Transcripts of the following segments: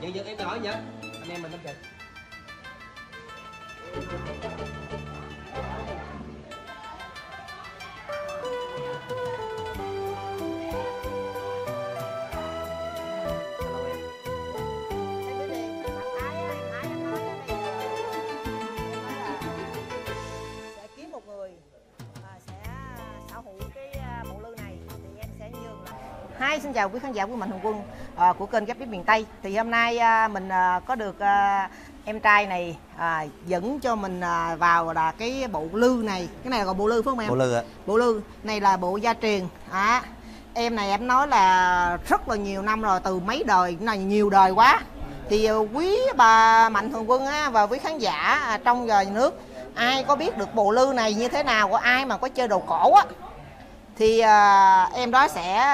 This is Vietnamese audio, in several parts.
Dân em nói nhá, anh em mình bên kịch. Hi, xin chào quý khán giả của Mạnh Thường Quân của kênh Gác Bếp Miền Tây. Thì hôm nay mình có được em trai này dẫn cho mình vào là cái bộ lư này. Cái này là bộ lư phải không em? Bộ lư ạ. Bộ lư này là bộ gia truyền. Em này em nói là rất là nhiều năm rồi, từ mấy đời, này nhiều đời quá. Thì quý bà Mạnh Thường Quân và quý khán giả trong và nước ai có biết được bộ lư này như thế nào, của ai mà có chơi đồ cổ á thì em đó sẽ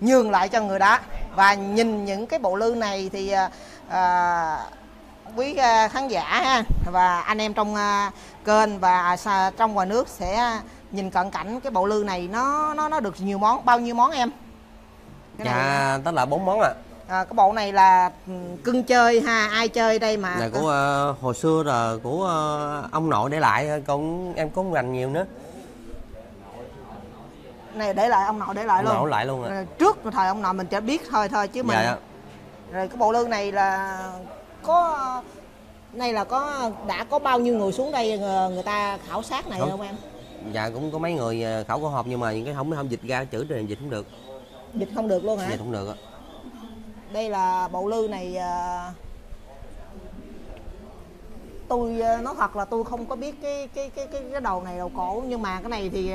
nhường lại cho người đó. Và nhìn những cái bộ lư này thì quý khán giả và anh em trong kênh và trong ngoài nước sẽ nhìn cận cảnh cái bộ lư này nó được nhiều món. Bao nhiêu món em? Dạ, tức là 4 món ạ. Cái bộ này là cưng chơi ha, ai chơi đây mà? Này của hồi xưa là của ông nội để lại, con em cũng rành nhiều nữa. Này để lại ông nội để lại luôn. Lại luôn rồi. Trước thời ông nội mình chỉ biết thôi chứ mình. Dạ. Rồi cái bộ lư này là có đã có bao nhiêu người xuống đây người ta khảo sát này không em? Dạ cũng có mấy người khảo cổ học nhưng mà những cái không dịch ra chữ này dịch không được. Dịch không được luôn hả? Dịch không được. Đây là bộ lư này tôi nói thật là tôi không có biết cái đầu này đầu cổ, nhưng mà cái này thì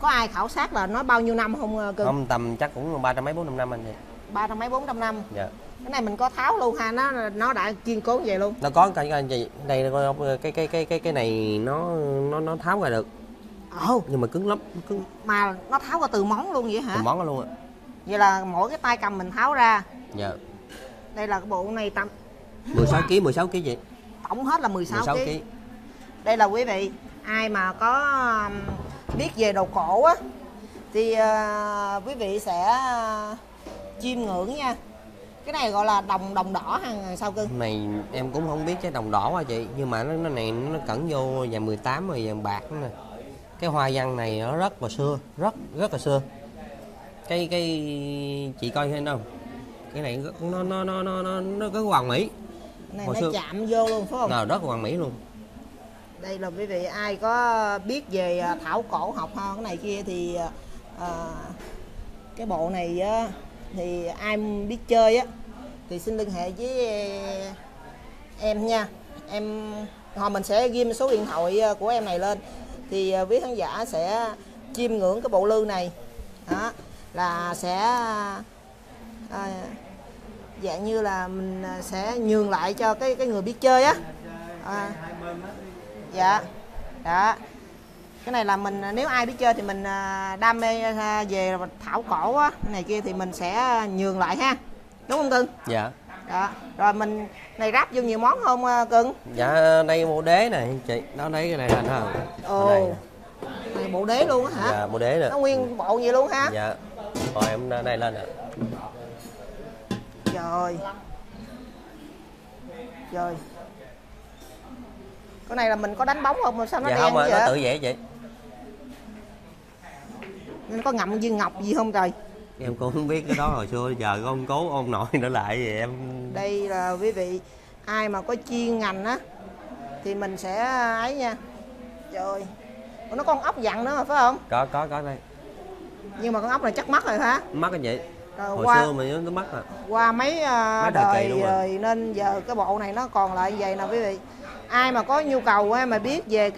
có ai khảo sát là nói bao nhiêu năm không cưng? Không, tầm chắc cũng 300 mấy 400 năm anh. Thì 300 mấy 400 năm. Dạ. Cái này mình có tháo luôn ha, nó đã kiên cố vậy luôn. Nó có cái gì đây cái này nó tháo ra được. Ồ. Nhưng mà cứng lắm, cứng. Mà nó tháo ra từ móng luôn vậy hả? Từ móng luôn ạ. Vậy là mỗi cái tay cầm mình tháo ra. Dạ. Đây là cái bộ này tầm 16 kg vậy. Tổng hết là 16 kg. Đây là quý vị, ai mà có biết về đồ cổ á thì quý vị sẽ chiêm ngưỡng nha. Cái này gọi là đồng đỏ hàng sao cưng? Này em cũng không biết cái đồng đỏ hả chị, nhưng mà nó này nó cẩn vô vàng 18 rồi vàng bạc nè. Cái hoa văn này nó rất là xưa, rất là xưa. Cái chị coi thấy không? Cái này nó có hoàng mỹ. Này nó chạm vô luôn phải không? Nào, rất là hoàn mỹ luôn. Đây là quý vị ai có biết về thảo cổ học ho cái này kia thì cái bộ này thì ai biết chơi á thì xin liên hệ với em nha. Em hồi mình sẽ ghi số điện thoại của em này lên thì quý khán giả sẽ chiêm ngưỡng cái bộ lư này. Đó là sẽ dạng như là mình sẽ nhường lại cho cái người biết chơi á. Dạ. Đó. Cái này là mình nếu ai biết chơi thì mình đam mê về thảo cổ á này kia thì mình sẽ nhường lại ha. Đúng không cưng? Dạ. Đó. Rồi mình này ráp vô nhiều món không cưng? Dạ đây bộ đế này chị, nó lấy cái này là nó. Ồ. Này bộ đế luôn á hả? Dạ, bộ đế nè. Nó nguyên bộ vậy luôn ha. Dạ. Rồi em đây lên nè. Trời. Trời. Cái này là mình có đánh bóng không mà sao nó dạ đen không, vậy? Dạ không, nó tự vẽ vậy. Nó có ngậm viên ngọc gì không trời? Em cũng không biết cái đó hồi xưa giờ con cố ôn nội nữa lại vậy em. Đây là quý vị ai mà có chuyên ngành á thì mình sẽ ấy nha. Trời. Nó có con ốc dặn nữa mà phải không? Có đây. Nhưng mà con ốc này chắc mắc rồi hả? Mắc cái vậy. Rồi, hồi xưa mình nó mắc à. Qua mấy đời rồi nên giờ cái bộ này nó còn lại vậy nè quý vị. Ai mà có nhu cầu ha, mà biết về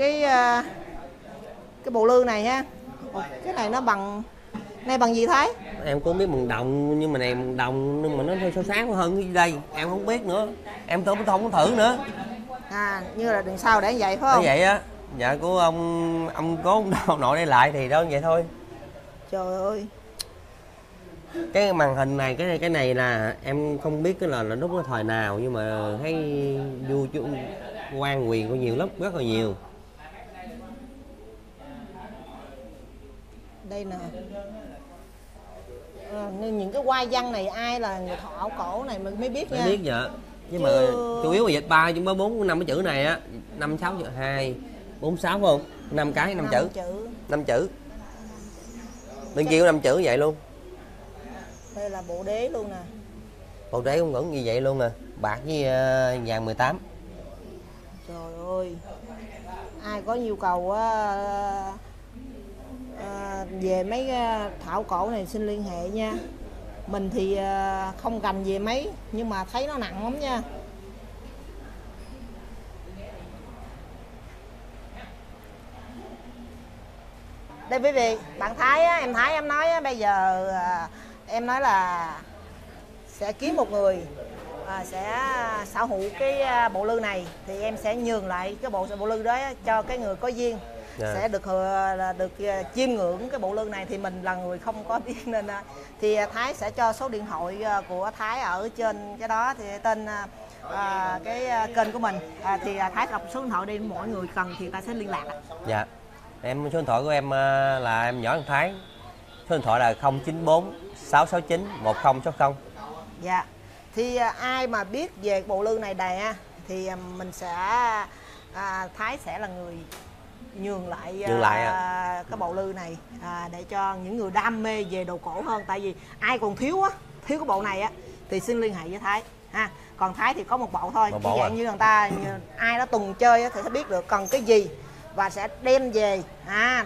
cái bộ lư này ha. Cái này nó bằng này bằng gì thế? Em cũng biết bằng đồng nhưng mà này bằng đồng nhưng mà nó hơi sáng hơn như đây. Em không biết nữa. Em tưởng không có thử nữa. À như là đằng sau để vậy phải không? Để vậy á. Dạ của ông cố ông nội đây lại thì đó vậy thôi. Trời ơi. Cái màn hình này cái này là em không biết cái là lúc cái thời nào nhưng mà thấy vua quan quyền có nhiều lắm, rất là nhiều. Đây nè. Nên những cái hoa văn này ai là người Thọ cổ này mình mới biết nha. Mới biết vậy. Nhưng mà chủ yếu là dịch 3 chứ mới 4 5 cái chữ này á, 5 6 chữ 2 4 6 không? 5 cái 5 chữ. 5 chữ. Bên kia có 5 chữ vậy luôn. Đây là bộ đế luôn nè. Bộ đế cũng vẫn như vậy luôn nè, à. Bạc với vàng 18. Trời ơi. Ai có nhu cầu về mấy thảo cổ này xin liên hệ nha. Mình thì không gành về mấy, nhưng mà thấy nó nặng lắm nha. Đây quý vị, bạn Thái á, em Thái em nói á, bây giờ em nói là sẽ kiếm một người sẽ sở hữu cái bộ lư này, thì em sẽ nhường lại cái bộ lư đó cho cái người có duyên. Yeah. Sẽ được chiêm ngưỡng cái bộ lư này, thì mình là người không có biết nên thì Thái sẽ cho số điện thoại của Thái ở trên cái đó, thì tên cái kênh của mình thì Thái đọc số điện thoại đi, mọi người cần thì ta sẽ liên lạc. Dạ. Yeah. Em số điện thoại của em là em nhỏ hơn Thái. Số điện thoại là 0946691060. Dạ. Yeah. Thì ai mà biết về bộ lư này đè thì mình sẽ Thái sẽ là người nhường lại cái bộ lư này để cho những người đam mê về đồ cổ hơn, tại vì ai còn thiếu á, thiếu cái bộ này á thì xin liên hệ với Thái ha. Còn Thái thì có một bộ thôi, một bộ dạng như người ta ai đã từng chơi á, thì sẽ biết được cần cái gì và sẽ đem về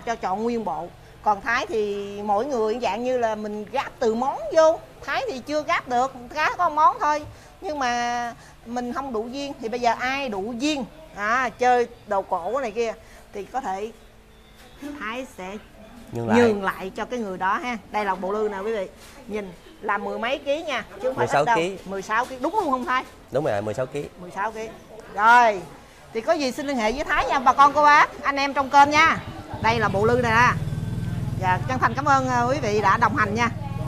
cho chọn nguyên bộ. Còn Thái thì mỗi người dạng như là mình gáp từ món vô, Thái thì chưa gáp được, Thái có món thôi, nhưng mà mình không đủ duyên. Thì bây giờ ai đủ duyên chơi đồ cổ này kia thì có thể Thái sẽ nhường lại cho cái người đó ha. Đây là bộ lư nè quý vị. Nhìn là mười mấy ký nha, chứ không phải ít đâu. 16 ký. Đúng luôn không Thái? Đúng rồi, 16 ký. 16 ký. Rồi. Thì có gì xin liên hệ với Thái nha bà con cô bác, anh em trong kênh nha. Đây là bộ lư nè. Dạ chân thành cảm ơn quý vị đã đồng hành nha.